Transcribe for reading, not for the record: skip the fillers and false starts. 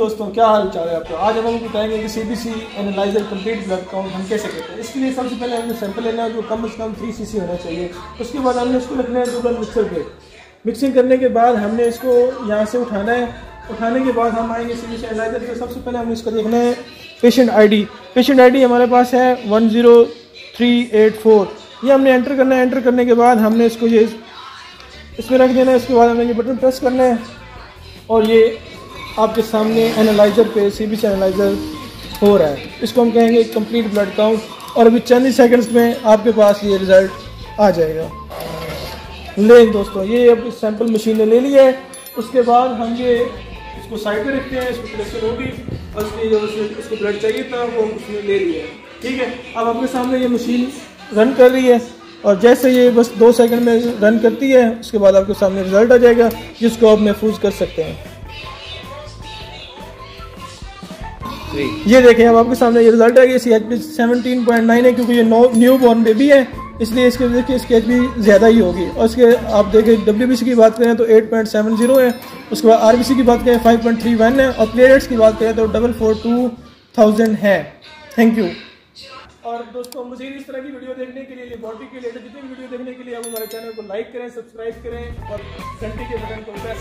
दोस्तों क्या हाल चाल है आपको। आज हम आपको बताएंगे कि CBC analyser complete blood count हम कैसे करते हैं। इसके लिए सबसे पहले हमने सैंपल लेना है जो कम से कम 3 cc होना चाहिए। उसके बाद हमने इसको रखना है डबल मिक्सर पे। मिक्सिंग करने के बाद हमने इसको यहाँ से उठाना है। उठाने के बाद हम आएंगे सीबीसी एनालाइजर पे। सबसे पहले हमने इसको देखना है patient I D. Patient I D हमारे पास है 10384। ये हमने एंटर करना है। एंटर करने के बाद हमने इसको ये इसमें रख देना है। इसके बाद हमने ये बटन प्रेस करना है और ये आपके सामने एनालाइज़र पे सीबीसी एनालाइज़र हो रहा है। इसको हम कहेंगे कंप्लीट ब्लड काउंट और अभी चंद ही सेकंड्स में आपके पास ये रिज़ल्ट आ जाएगा। ले दोस्तों ये अब सैंपल मशीन ने ले लिया है। उसके बाद हम ये इसको साइड पर रखते हैं। इसको सिलेक्शन होगी और इसको ब्लड चाहिए था वो उसने ले लिया है। ठीक है, अब आपके सामने ये मशीन रन कर रही है और जैसे ये बस 2 सेकंड में रन करती है उसके बाद आपके सामने रिज़ल्ट आ जाएगा जिसको आप महफूज कर सकते हैं। ये देखें अब आपके सामने ये रिजल्ट आ गया। इसकी एचबी 17.9 है क्योंकि ये न्यू बॉर्न बेबी है इसलिए इसके देखिए इसकी एचबी ज़्यादा ही होगी। और इसके आप देखें डब्ल्यूबीसी की बात करें तो 8.70 है। उसके बाद आरबीसी की बात करें 5.31 है और प्लेलेट्स की बात करें तो 442,000 है। Thank you. और दोस्तों मुझे इस तरह की वीडियो देखने के लिए बॉडी के रिलेटेड जितनी वीडियो देखने के लिए आप हमारे चैनल को लाइक करें, सब्सक्राइब करें और घंटी के बटन को प्रेस